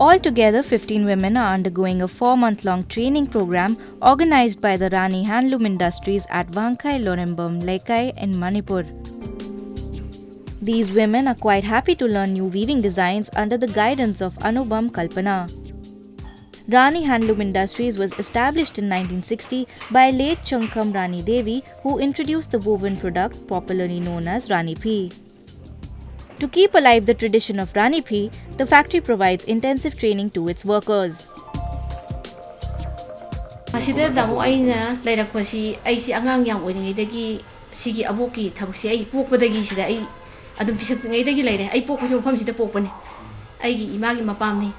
Altogether, 15 women are undergoing a 4-month-long training program organized by the Rani Handloom Industries at Wangkhei Lourembam Leikai in Manipur. These women are quite happy to learn new weaving designs under the guidance of Anoubam Kalpana. Rani Handloom Industries was established in 1960 by late Chungkham Rani Devi, who introduced the woven product popularly known as Raniphi. To keep alive the tradition of Raniphi, the factory provides intensive training to its workers. Adum pisak ngai dagi laire ai pok pasam pham si da pok pani ai gi ima gi mapam ni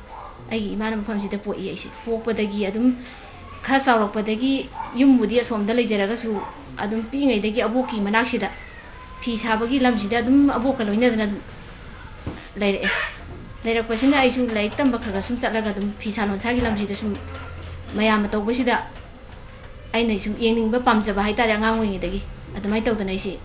ai gi ima ram pham si da pok I ai si pok padagi adum khara saurok padagi yum mudi asom da leijara ga su adum pi ngai dagi aboki manak si da phi sabagi lam si da adum aboka loina da laire laire pasina ai su laik tam ba khara sum chatla ga adum phi salon sa gi lam si da sum maya ma taw ba si da ai nai sum yeng ning ba pam jaba hai ta ra ngang ngai dagi adum ai taw da nai si.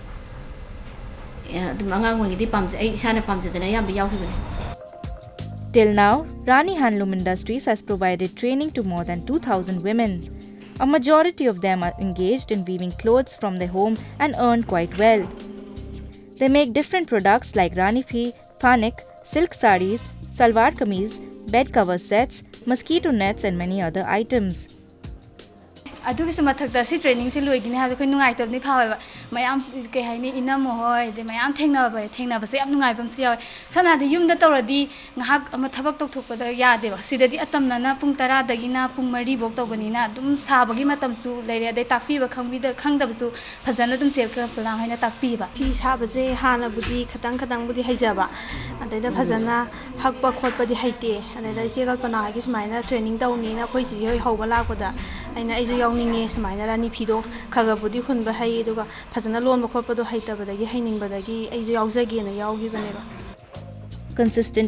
Till now, Rani Handloom Industries has provided training to more than 2,000 women. A majority of them are engaged in weaving clothes from their home and earn quite well. They make different products like Raniphi, Phanek, silk sarees, salwar kameez, bed cover sets, mosquito nets and many other items. Adu kisa mathak dasi training se loi gine ha ko nungai tab ni phawa ma yam ke hai ni ina mo hoi de ma yam thengna ba se am nungai bam se yaw sana de yum da toradi ngahak ama thabak tok thok da ya de ba sidadi atam na pung tara da gina pung mari bok to bani na dum sa bagi matam su leire de takpi ba khang bi da khang da su phajana dum sel ka pula haina takpi ba phi sa ba je hana budi khatang budi haija ba adai da phajana hak pa khot pa di haite adai da je kalpana gi smaina training da uni na khoi ji hoi ho ba la ko da aina ai jo Consistent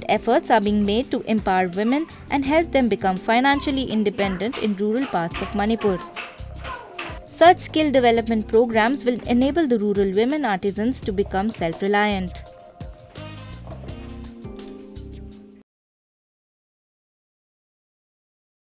efforts are being made to empower women and help them become financially independent in rural parts of Manipur. Such skill development programs will enable the rural women artisans to become self-reliant.